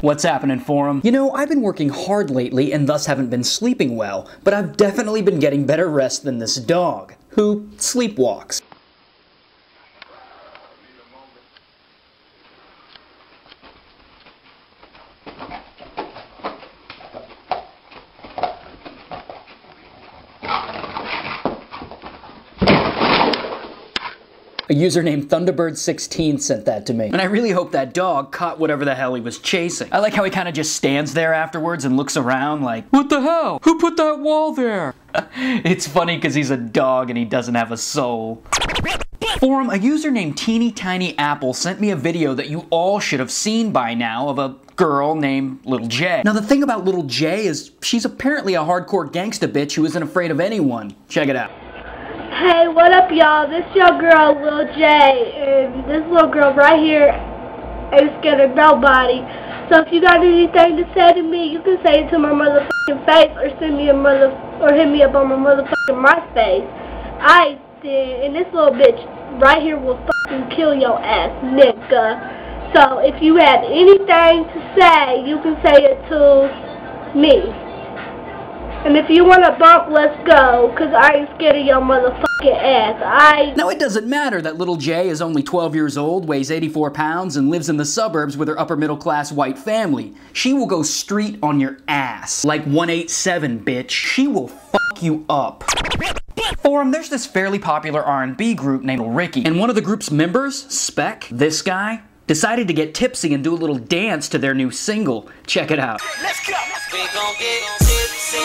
What's happening, Forum? You know, I've been working hard lately and thus haven't been sleeping well, but I've definitely been getting better rest than this dog, who sleepwalks. A user named Thunderbird16 sent that to me, and I really hope that dog caught whatever the hell he was chasing. I like how he kind of just stands there afterwards and looks around like, what the hell? Who put that wall there? It's funny because he's a dog and he doesn't have a soul. Forum, a user named Teeny Tiny Apple sent me a video that you all should have seen by now of a girl named Lil J. Now the thing about Lil J is she's apparently a hardcore gangsta bitch who isn't afraid of anyone. Check it out. Hey, what up, y'all? This your girl, Lil J, and this little girl right here ain't scared of nobody. So if you got anything to say to me, you can say it to my motherfucking face, or send me a or hit me up on my motherfucking MySpace. I did, and this little bitch right here will fucking kill your ass, nigga. So if you have anything to say, you can say it to me. And if you want to bump, let's go, because I ain't scared of your motherfucking ass. Now it doesn't matter that Lil J is only 12 years old, weighs 84 pounds, and lives in the suburbs with her upper middle class white family. She will go street on your ass. Like 187, bitch. She will fuck you up. Forum, there's this fairly popular R&B group named Ricky, and one of the group's members, Speck, this guy, decided to get tipsy and do a little dance to their new single. Check it out. Let's go. We gon' get tipsy.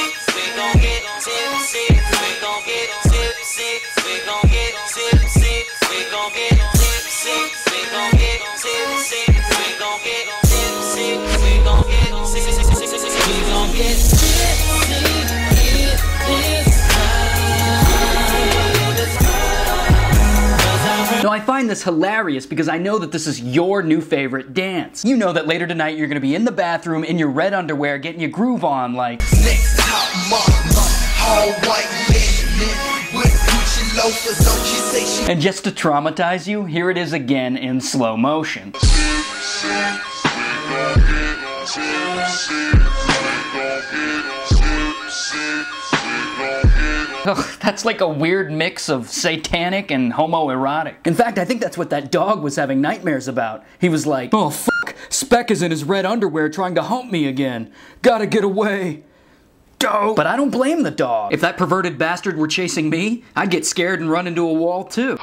Now I find this hilarious because I know that this is your new favorite dance. You know that later tonight you're gonna be in the bathroom in your red underwear getting your groove on like next top mama, all white linen with Gucci loafers, don't you say she. And just to traumatize you, here it is again in slow motion. Ugh, that's like a weird mix of satanic and homoerotic. In fact, I think that's what that dog was having nightmares about. He was like, oh fuck, Speck is in his red underwear trying to hump me again. Gotta get away. Dope. But I don't blame the dog. If that perverted bastard were chasing me, I'd get scared and run into a wall too.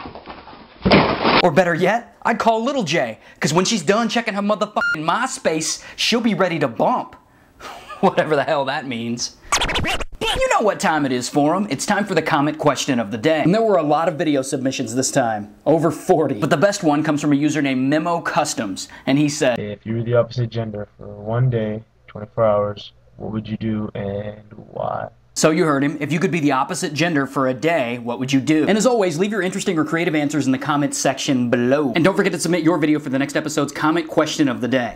Or better yet, I'd call Lil J, because when she's done checking her motherfucking MySpace, she'll be ready to bump. Whatever the hell that means. You know what time it is, Forum. It's time for the comment question of the day. And there were a lot of video submissions this time. Over 40. But the best one comes from a user named Memo Customs, and he said, if you were the opposite gender for one day, 24 hours, what would you do and why? So you heard him. If you could be the opposite gender for a day, what would you do? And as always, leave your interesting or creative answers in the comments section below. And don't forget to submit your video for the next episode's comment question of the day.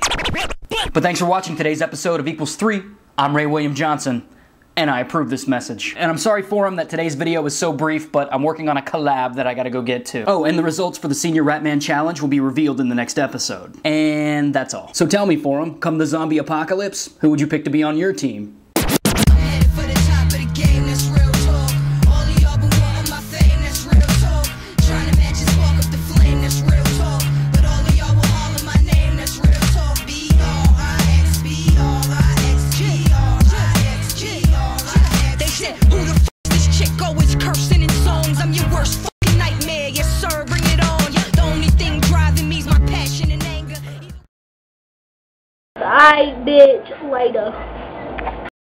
But thanks for watching today's episode of Equals Three. I'm Ray William Johnson, and I approve this message. And I'm sorry, Forum, that today's video was so brief, but I'm working on a collab that I gotta go get to. Oh, and the results for the Senior Ratman Challenge will be revealed in the next episode. And that's all. So tell me, Forum, come the zombie apocalypse, who would you pick to be on your team? Bitch, later.